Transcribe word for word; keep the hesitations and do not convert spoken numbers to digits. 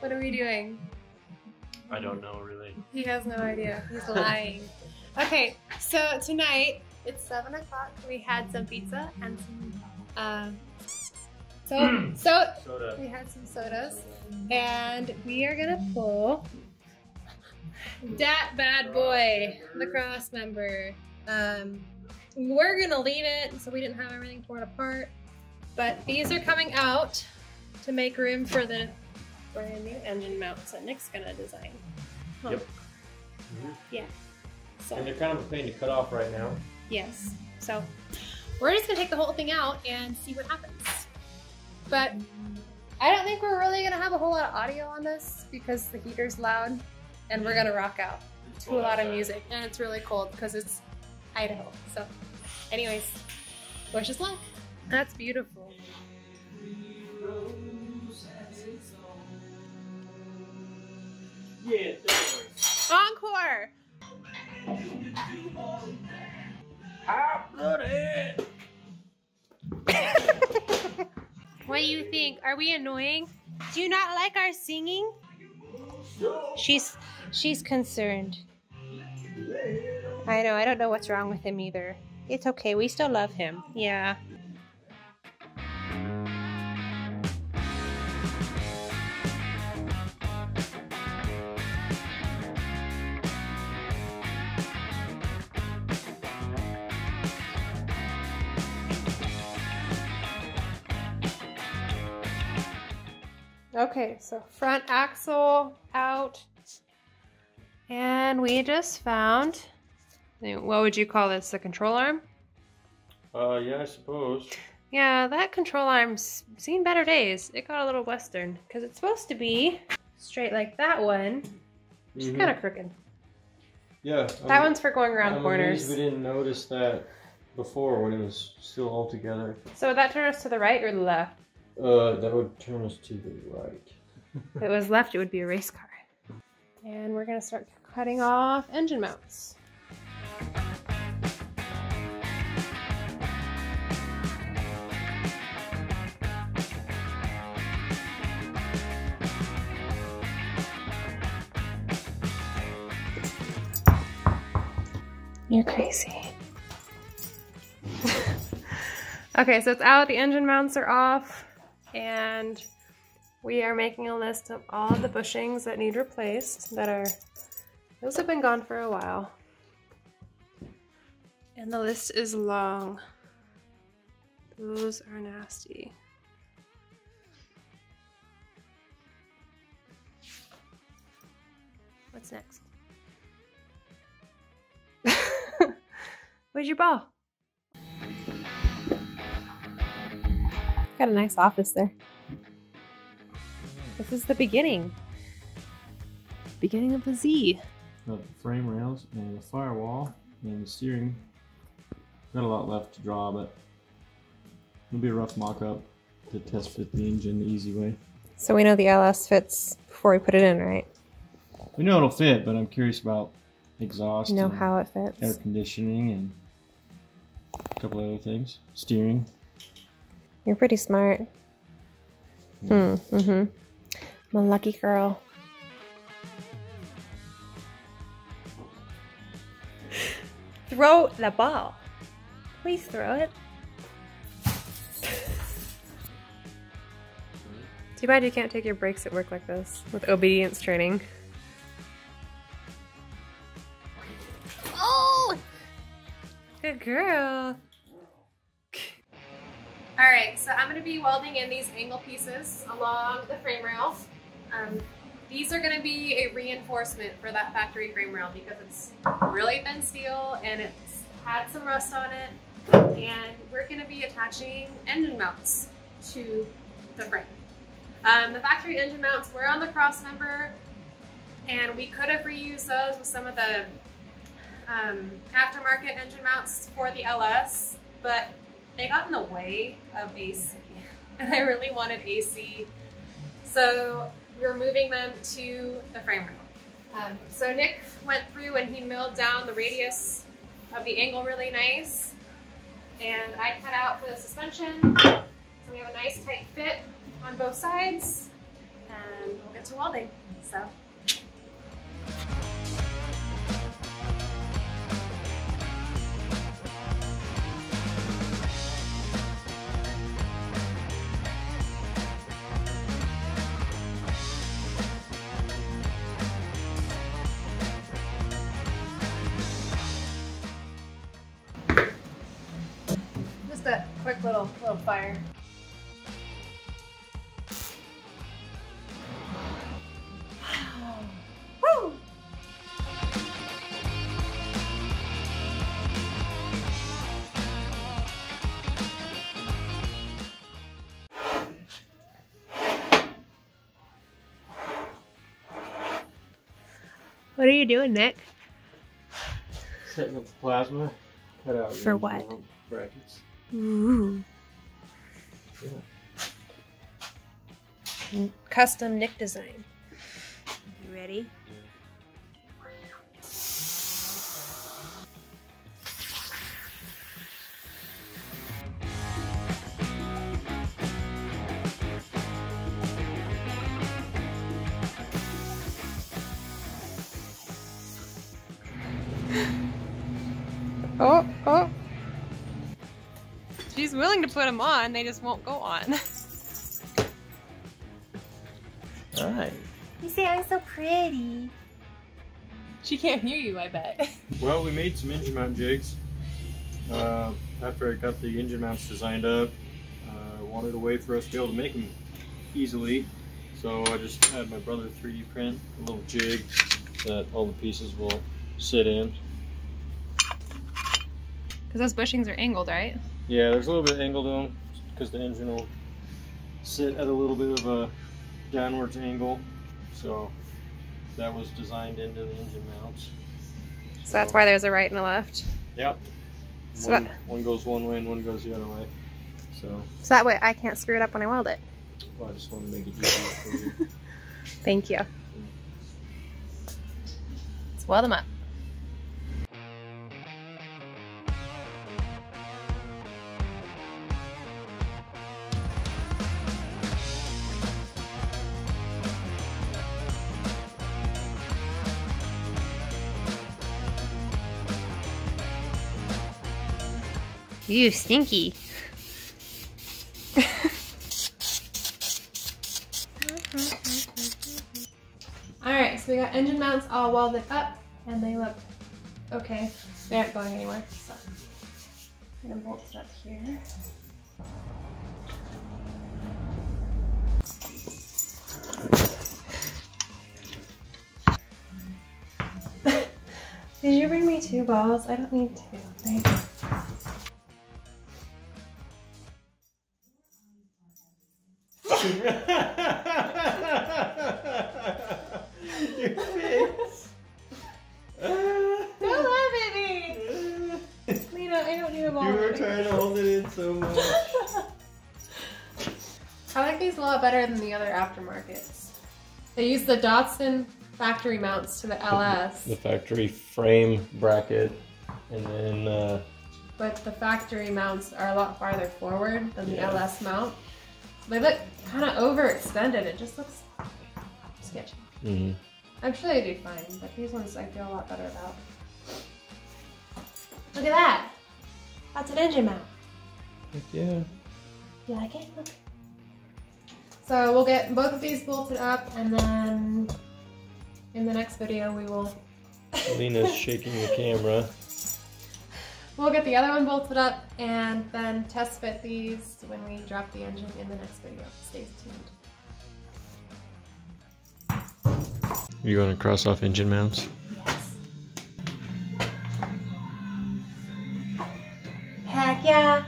What are we doing? I don't know, really. He has no idea. He's lying. Okay, so tonight, it's seven o'clock. We had some pizza and some... Uh, so, so soda. We had some sodas. Soda. And we are going to pull that bad boy, the cross member. Um, we're going to leave it, so we didn't have everything torn apart. But these are coming out to make room for the brand new engine mounts that Nick's gonna design. Huh. Yep. Mm-hmm. Yeah. So. And they're kind of a pain to cut off right now. Yes. So we're just gonna take the whole thing out and see what happens. But I don't think we're really gonna have a whole lot of audio on this because the heater's loud and we're gonna rock out to a lot of music. And it's really cold because it's Idaho. So anyways, wish us luck. That's beautiful. Yeah, Encore! What do you think? Are we annoying? Do you not like our singing? She's she's concerned. I know, I don't know what's wrong with him either. It's okay, we still love him. Yeah. Okay, so front axle out, and we just found, what would you call this, the control arm? Uh, yeah, I suppose. Yeah, that control arm's seen better days. It got a little western, because it's supposed to be straight like that one, which mm-hmm. is kind of crooked. Yeah. That I'm, one's for going around I'm corners. We didn't notice that before when it was still all together. So would that turn us to the right or the left? Uh, that would turn us to the right. If it was left, it would be a race car. And we're going to start cutting off engine mounts. You're crazy. Okay, so it's out. The engine mounts are off. And we are making a list of all of the bushings that need replaced that are, those have been gone for a while. And the list is long. Those are nasty. What's next? Where's your ball? Got a nice office there. This is the beginning. Beginning of the Z. Got the frame rails and the firewall and the steering. Got a lot left to draw, but it'll be a rough mock-up to test fit the engine the easy way. So we know the L S fits before we put it in, right? We know it'll fit, but I'm curious about exhaust. You know how it fits. Air conditioning and a couple of other things. Steering. You're pretty smart. Hmm. Mm-hmm. I'm a lucky girl. Throw the ball. Please throw it. Too bad you can't take your breaks at work like this with obedience training. Oh! Good girl. Alright, so I'm going to be welding in these angle pieces along the frame rails. Um, these are going to be a reinforcement for that factory frame rail because it's really thin steel and it's had some rust on it. And we're going to be attaching engine mounts to the frame. Um, the factory engine mounts were on the cross member and we could have reused those with some of the um, aftermarket engine mounts for the L S, but they got in the way of A C, and I really wanted A C, so we were moving them to the frame rail. Um, so Nick went through and he milled down the radius of the angle really nice, and I cut out for the suspension, so we have a nice tight fit on both sides, and we'll get to welding. So. Just a quick little little fire. What are you doing, Nick? Setting up the plasma. Cut out for what? Brackets. Ooh. Yeah. Custom Nick design. You ready? Yeah. Oh, oh. She's willing to put them on, they just won't go on. All right. You say I'm so pretty. She can't hear you, I bet. Well, we made some engine mount jigs. Uh, after I got the engine mounts designed up, I uh, wanted a way for us to be able to make them easily. So I just had my brother three D print a little jig that all the pieces will sit in. Because those bushings are angled, right? Yeah, there's a little bit of angle to them because the engine will sit at a little bit of a downwards angle. So that was designed into the engine mounts. So, so that's why there's a right and a left? Yep. So one, that, one goes one way and one goes the other way. So, so that way I can't screw it up when I weld it. Well, I just want to make it easier for you. Thank you. Let's weld them up. Ew, stinky. Alright, so we got engine mounts all welded up and they look okay. They aren't going anywhere, so I'm gonna bolt it up here. Did you bring me two balls? I don't need two. Thank you. Your face. Don't laugh at me. Lena, I don't need a ball. You were trying to hold it in so much. I like these a lot better than the other aftermarkets. They use the Datsun factory mounts to the L S. The factory frame bracket, and then. Uh... But the factory mounts are a lot farther forward than yeah. the L S mount. They look kind of overextended. It just looks sketchy. Mm-hmm. I'm sure they do fine, but these ones I feel a lot better about. Look at that! That's an engine mount. Heck yeah. You like it? Look. So we'll get both of these bolted up, and then in the next video we will... Lena's shaking the camera. We'll get the other one bolted up and then test fit these when we drop the engine in the next video. Stay tuned. You want to cross off engine mounts? Yes. Heck yeah!